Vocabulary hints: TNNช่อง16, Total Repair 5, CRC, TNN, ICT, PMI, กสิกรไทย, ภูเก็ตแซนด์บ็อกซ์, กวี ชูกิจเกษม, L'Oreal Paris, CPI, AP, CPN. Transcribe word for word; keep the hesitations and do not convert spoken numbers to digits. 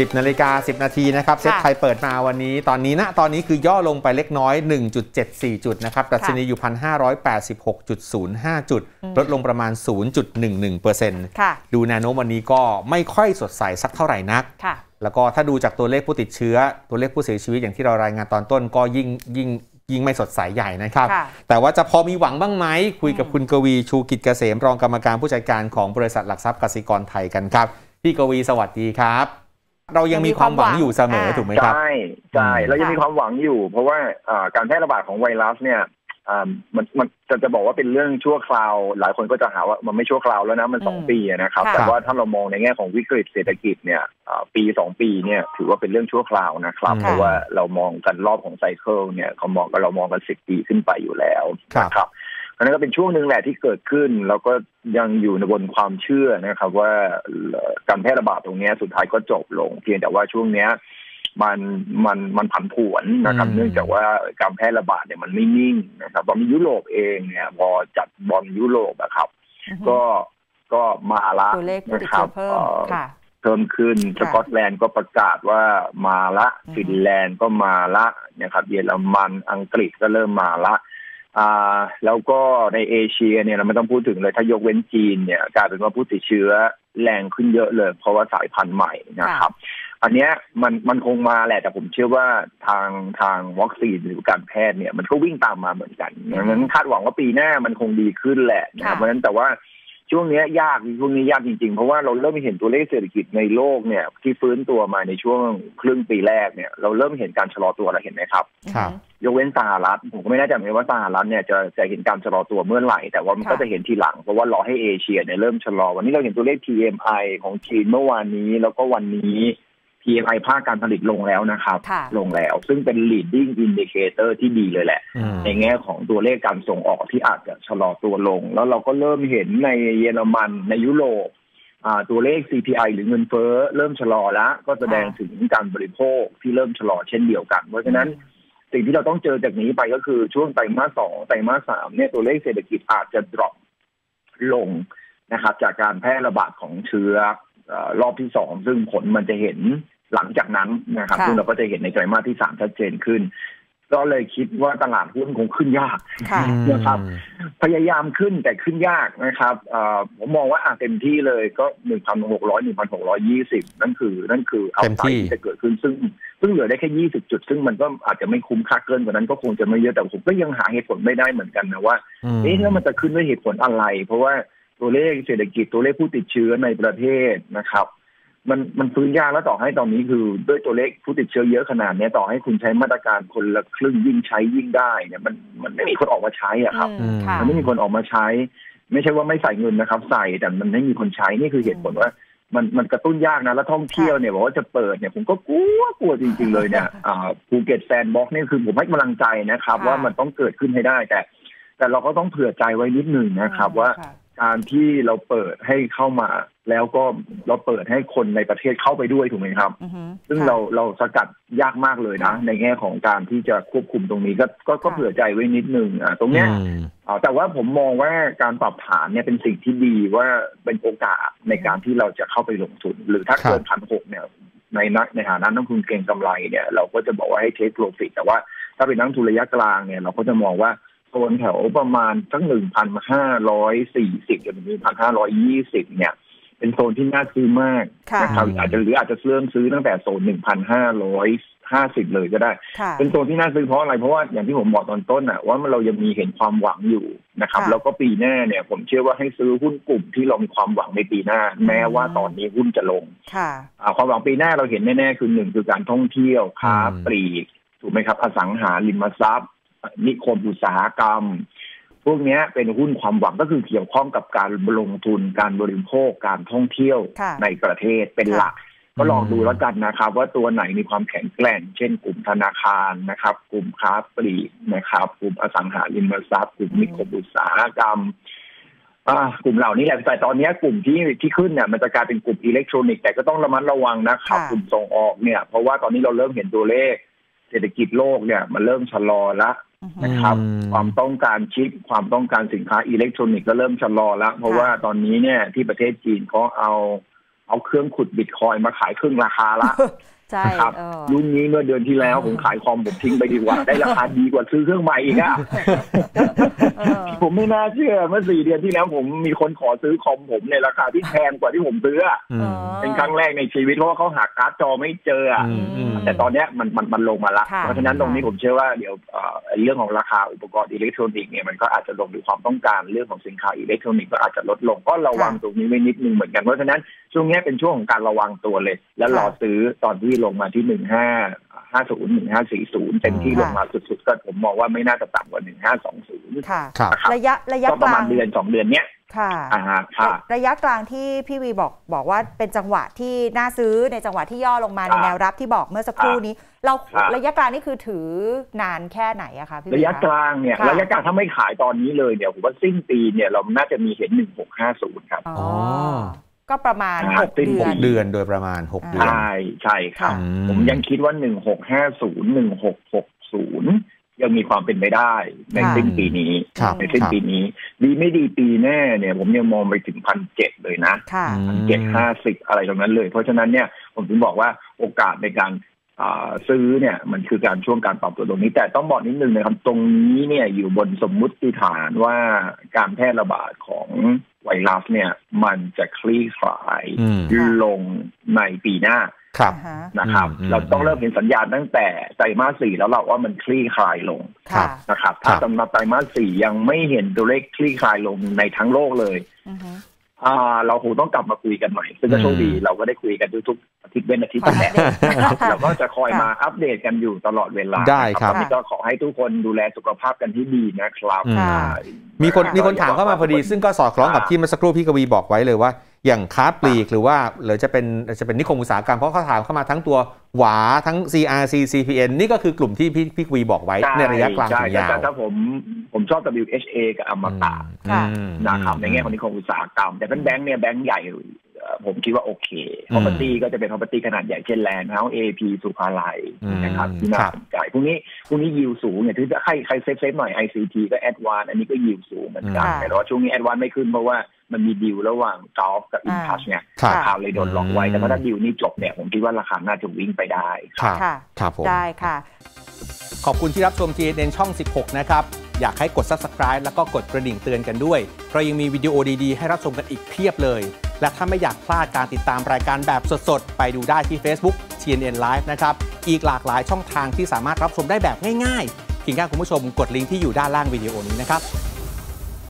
สิบนาฬิกาสิบนาทีนะครับเซ็ตไทยเปิดมาวันนี้ตอนนี้นะตอนนี้คือย่อลงไปเล็กน้อย หนึ่งจุดเจ็ดสี่ จุดนะครับดัชนีอยู่ หนึ่งพันห้าร้อยแปดสิบหกจุดศูนย์ห้า จุดลดลงประมาณ ศูนย์จุดหนึ่งหนึ่งเปอร์เซ็นต์ ดูแนวโน้มวันนี้ก็ไม่ค่อยสดใสสักเท่าไหร่นักแล้วก็ถ้าดูจากตัวเลขผู้ติดเชื้อตัวเลขผู้เสียชีวิตอย่างที่เรารายงานตอนต้นก็ยิ่งยิ่งยิ่งไม่สดใสใหญ่นะครับแต่ว่าจะพอมีหวังบ้างไหมคุยกับคุณกวีชูกิจเกษมรองกรรมการผู้จัดการของบริษัทหลักทรัพย์กสิกรไทยกันครับพี่กวีสวัสดีครับเรายังมีความหวังอยู่เสมอถูกไหมครับใช่ใช่เรายังมีความหวังอยู่เพราะว่าการแพร่ระบาดของไวรัสเนี่ยมันมันจะจะบอกว่าเป็นเรื่องชั่วคราวหลายคนก็จะหาว่ามันไม่ชั่วคราวแล้วนะมันสองปีนะครับแต่ว่าถ้าเรามองในแง่ของวิกฤตเศรษฐกิจเนี่ยปีสองปีเนี่ยถือว่าเป็นเรื่องชั่วคราวนะครับเพราะว่าเรามองกันรอบของไซเคิลเนี่ยเขามองเรามองกันสิบปีขึ้นไปอยู่แล้วนะครับอันนั้นก็เป็นช่วงหนึ่งแหละที่เกิดขึ้นแล้วก็ยังอยู่ในบนความเชื่อนะครับว่าการแพร่ระบาดตรงนี้สุดท้ายก็จบลงเพียงแต่ว่าช่วงนี้มันมันมันผันผวนนะครับเนื่องจากว่าการแพร่ระบาดเนี่ยมันไม่นิ่งนะครับตอนนี้ยุโรปเองเนี่ยพอจัดบอลยุโรปนะครับก็ก็มาละนะครับเพิ่มขึ้นสกอตแลนด์ก็ประกาศว่ามาละฟินแลนด์ก็มาละนะครับเยอรมันอังกฤษก็เริ่มมาละอ่าแล้วก็ในเอเชียเนี่ยเราไม่ต้องพูดถึงเลยถ้ายกเว้นจีนเนี่ยกลายเป็นว่าผู้ติดเชื้อแรงขึ้นเยอะเลยเพราะว่าสายพันธุ์ใหม่นะครับอันเนี้ยมันมันคงมาแหละแต่ผมเชื่อว่าทางทางวัคซีนหรือการแพทย์เนี่ยมันก็วิ่งตามมาเหมือนกันดังนั้นคาดหวังว่าปีหน้ามันคงดีขึ้นแหละนะเพราะฉะนั้นแต่ว่าช่วงนี้ยากช่วงนี้ยากจริงๆเพราะว่าเราเริ่มเห็นตัวเลขเศรษฐกิจในโลกเนี่ยที่ฟื้นตัวมาในช่วงครึ่งปีแรกเนี่ยเราเริ่มเห็นการชะลอตัวเราเห็นไหมครับครับยกเว้นสหรัฐผมก็ไม่แน่ใจเหมือนว่าสหรัฐเนี่ยจะจะเห็นการชะลอตัวเมื่อไหร่แต่ว่ามันก็จะเห็นทีหลังเพราะว่ารอให้เอเชียเนี่ยเริ่มชะลอวันนี้เราเห็นตัวเลข พี เอ็ม ไอ ของจีนเมื่อวานนี้แล้วก็วันนี้ พี เอ็ม ไอ ภาคการผลิตลงแล้วนะครับลงแล้วซึ่งเป็น leading indicator ที่ดีเลยแหละในแง่ของตัวเลขการส่งออกที่อาจจะชะลอตัวลงแล้วเราก็เริ่มเห็นในเยอรมันในยุโรปตัวเลข ซี พี ไอ หรือเงินเฟ้อเริ่มชะลอแล้วก็แสดงถึงการบริโภคที่เริ่มชะลอเช่นเดียวกันเพราะฉะนั้นสิ่งที่เราต้องเจอจากนี้ไปก็คือช่วงไตรมาสสองไตรมาสสามเนี่ยตัวเลขเศรษฐกิจอาจจะดรอปลงนะครับจากการแพร่ระบาดของเชื้อรอบที่สองซึ่งผลมันจะเห็นหลังจากนั้นนะครับซึ่งเราก็จะเห็นในไตรมาสที่สามชัดเจนขึ้นก็เลยคิดว่าตลาดหุ้นคงขึ้นยากนะครับพยายามขึ้นแต่ขึ้นยากนะครับผมมองว่าเต็มที่เลยก็ หนึ่งพันหกร้อย หนึ่งพันหกร้อยยี่สิบ นั่นคือนั่นคือเอาไซด์ที่จะเกิดขึ้นซึ่งซึ่งเหลือได้แค่ยี่สิบจุดซึ่งมันก็อาจจะไม่คุ้มค่าเกินกว่านั้นก็คงจะไม่เยอะแต่ผมก็ยังหาเหตุผลไม่ได้เหมือนกันนะว่าเอ๊ะแล้วมันจะขึ้นด้วยเหตุผลอะไรเพราะว่าตัวเลขเศรษฐกิจตัวเลขผู้ติดเชื้อในประเทศนะครับมันมันฟื้นยากแล้วต่อให้ตอนนี้คือด้วยตัวเลขผู้ติดเชื้อเยอะขนาดนี้ต่อให้คุณใช้มาตรการคนละครึ่งยิ่งใช้ยิ่งได้เนี่ยมันมันไม่มีคนออกมาใช้อ่ะครับมันไม่มีคนออกมาใช้ไม่ใช่ว่าไม่ใส่เงินนะครับใส่แต่มันไม่มีคนใช้นี่คือเหตุผลว่ามันมันกระตุ้นยากนะแล้วท่องเที่ยวเนี่ยบอกว่าจะเปิดเนี่ยผมก็กลัวกลัวจริงๆเลยเนี่ยภูเก็ตแซนด์บ็อกซ์นี่คือผมให้กำลังใจนะครับว่ามันต้องเกิดขึ้นให้ได้แต่แต่เราก็ต้องเผื่อใจไว้นิดนึงนะครับว่าการที่เราเปิดให้เข้ามาแล้วก็เราเปิดให้คนในประเทศเข้าไปด้วยถูกไหมครับซึ่งเราเราสกัดยากมากเลยนะในแง่ของการที่จะควบคุมตรงนี้ก็ก็ก็เผื่อใจไว้นิดนึงอ่ะตรงเนี้ยแต่ว่าผมมองว่าการปรับฐานเนี่ยเป็นสิ่งที่ดีว่าเป็นโอกาสในการที่เราจะเข้าไปลงทุนหรือถ้าเกินพันหกเนี่ยในนักในฐานะนักลงทุนเก็งกำไรเนี่ยเราก็จะบอกว่าให้เทคโปรฟิตแต่ว่าถ้าเป็นนักลงทุนระยะกลางเนี่ยเราก็จะมองว่าโซนแถวประมาณสักหนึ่งพันห้าร้อยสี่สิบจนถึงหนึ่งพันห้าร้อยยี่สิบเนี่ยเป็นโซนที่น่าซื้อมากนะครับอาจจะหรืออาจจะเริ่มซื้อตั้งแต่โซน หนึ่งพันห้าร้อยห้าสิบ เลยก็ได้เป็นโซนที่น่าซื้อเพราะอะไรเพราะว่าอย่างที่ผมบอกตอนต้นอะว่าเรายังมีเห็นความหวังอยู่นะครับแล้วก็ปีหน้าเนี่ยผมเชื่อว่าให้ซื้อหุ้นกลุ่มที่เรามีความหวังในปีหน้าแม้ว่าตอนนี้หุ้นจะลงความหวังปีหน้าเราเห็นแน่ๆคือหนึ่งคือการท่องเที่ยวค้าปลีกถูกไหมครับอสังหาริมทรัพย์นิคมอุตสาหกรรมพวกนี้เป็นหุ้นความหวังก็คือเกี่ยวข้องกับการลงทุนการบริโภคการท่องเที่ยวในประเทศเป็นหลักก็ลองดูแล้วกันนะครับว่าตัวไหนมีความแข็งแกร่งเช่นกลุ่มธนาคารนะครับกลุ่มค้าปลีกนะครับกลุ่มอสังหาริมทรัพย์กลุ่มนิคมอุตสาหกรรมกลุ่มเหล่านี้แหละแต่ตอนนี้กลุ่มที่ที่ขึ้นเนี่ยมันจะกลายเป็นกลุ่มอิเล็กทรอนิกส์แต่ก็ต้องระมัดระวังนะครับกลุ่มส่งออกเนี่ยเพราะว่าตอนนี้เราเริ่มเห็นตัวเลขเศรษฐกิจโลกเนี่ยมันเริ่มชะลอละนะครับความต้องการชิปความต้องการสินค้าอิเล็กทรอนิกส์ก็เริ่มชะลอแล้วเพราะว่าตอนนี้เนี่ยที่ประเทศจีนเขาเอา เอาเครื่องขุดบิตคอยมาขายครึ่งราคาละนะครับรุ่นนี้เมื่อเดือนที่แล้วผมขายคอมผมทิ้งไปดีกว่าได้ราคาดีกว่าซื้อเครื่องใหม่อีกอ่ะผมไม่น่าเชื่อเมื่อสี่เดือนที่แล้วผมมีคนขอซื้อคอมผมในราคาที่แพงกว่าที่ผมซื้อเป็นครั้งแรกในชีวิตเพราะว่าเขาหาการ์ดจอไม่เจอแต่ตอนนี้มันมันมันลงมาละเพราะฉะนั้นตรงนี้ผมเชื่อว่าเดี๋ยวเรื่องของราคาอุปกรณ์อิเล็กทรอนิกส์เนี่ยมันก็อาจจะลงดูความต้องการเรื่องของสินค้าอิเล็กทรอนิกส์ก็อาจจะลดลงก็ระวังตรงนี้ไว้นิดนึงเหมือนกันเพราะฉะนั้นช่วงนี้เป็นช่วงของการระวังตัวเลยแล้วรอซื้อตอนที่ลงมาที่หนึ่งห้าห้าศูนย์หนึ่งห้าสี่ศูนย์เต็มที่ลงมาสุดๆก็ผมมองว่าไม่น่าจะต่ำกว่าหนึ่งห้าสองศูนย์ระยะระยะกลางประมาณเดือนสองเดือนเนี้ยค่ะระยะกลางที่พี่วีบอกบอกว่าเป็นจังหวะที่น่าซื้อในจังหวะที่ย่อลงมาในแนวรับที่บอกเมื่อสักครู่นี้เราระยะกลางนี่คือถือนานแค่ไหนอะคะพี่วีระยะกลางเนี่ยระยะกลางถ้าไม่ขายตอนนี้เลยเนี่ยผมว่าสิ้นปีเนี่ยเราน่าจะมีเห็นหนึ่งหกห้าศูนย์ครับอ๋อก็ประมาณหกเดือนเดือนโดยประมาณหกเดือนใช่ใช่ครับผมยังคิดว่าหนึ่งหกห้าศูนย์หนึ่งหกหกศูนย์ยังมีความเป็นไปได้ในสิ้นปีนี้ในสิ้นปีนี้ดีไม่ดีปีแน่เนี่ยผมยังมองไปถึงพันเจ็ดเลยนะพันเจ็ดห้าสิบอะไรตรงนั้นเลยเพราะฉะนั้นเนี่ยผมถึงบอกว่าโอกาสในการซื้อเนี่ยมันคือการช่วงการปรับตัวตรงนี้แต่ต้องบอกนิดนึงนะครับตรงนี้เนี่ยอยู่บนสมมุติฐานว่าการแพร่ระบาดของไวรัสเนี่ยมันจะคลี่คลายลงในปีหน้านะครับเราต้องเริ่มเห็นสัญญาณตั้งแต่ไตรมาสสี่แล้วเราว่ามันคลี่คลายลงนะครับถ้าสำหรับไตรมาสสี่ยังไม่เห็นตัวเลขคลี่คลายลงในทั้งโลกเลยเราคงต้องกลับมาคุยกันใหม่ซึ่งก็โชคดีเราก็ได้คุยกันทุกๆอาทิตย์เว้นอาทิตย์แต่เราก็จะคอยมาอัปเดตกันอยู่ตลอดเวลาได้ครับก็ขอให้ทุกคนดูแลสุขภาพกันที่ดีนะครับมีคนมีคนถามเข้ามาพอดีซึ่งก็สอดคล้องกับที่เมื่อสักครู่พี่กวีบอกไว้เลยว่าอย่างค้าปลีกหรือว่าหรือจะเป็นจะเป็นนิคมอุตสาหกรรมเพราะเขาถามเข้ามาทั้งตัวหวาทั้ง ซี อาร์ ซี ซี พี เอ็น นี่ก็คือกลุ่มที่พี่พี่กวีบอกไว้ในระยะกลางยาวแต่ถ้าผมผมชอบ ดับเบิลยู เอช เอ กับอมตะนะครับในแง่ของนิคมอุตสาหกรรมแต่เป็นแบงค์เนี่ยแบงค์ใหญ่ผมคิดว่าโอเค property ก็จะเป็น property ขนาดใหญ่เช่นแลนด์เฮาส์ เอ พี สุภาลัยนะครับที่น่าสนใจพวกนี้พวกนี้ยิวสูงเนี่ยที่ใครใครเซฟเซฟหน่อย ไอ ซี ที ก็แอดวานอันนี้ก็ยิวสูงเหมือนกันแต่ว่าช่วงนี้แอดวานไม่ขึ้นเพราะว่ามันมีดิวระหว่างกอล์ฟกับอินทัชเนี่ยข่าวเลยโดนล็อกไว้แต่ถ้าดิวนี้จบเนี่ยผมคิดว่าราคาน่าจะวิ่งไปได้ค่ะครับผมได้ค่ะขอบคุณที่รับชม จี เอ็น เอ็น ช่องสิบหกนะครับอยากให้กด Subscribe แล้วก็กดกระดิ่งเตือนกันด้วยเพราะยังมีวิดีโอดีๆให้รับชมกันอีกเพียบเลยและถ้าไม่อยากพลาดการติดตามรายการแบบสดๆไปดูได้ที่ Facebook จี เอ็น เอ็น Live นะครับอีกหลากหลายช่องทางที่สามารถรับชมได้แบบง่ายๆเพียงแค่คุณผู้ชมกดลิงก์ที่อยู่ด้านล่างวิดีโอนี้นะครับ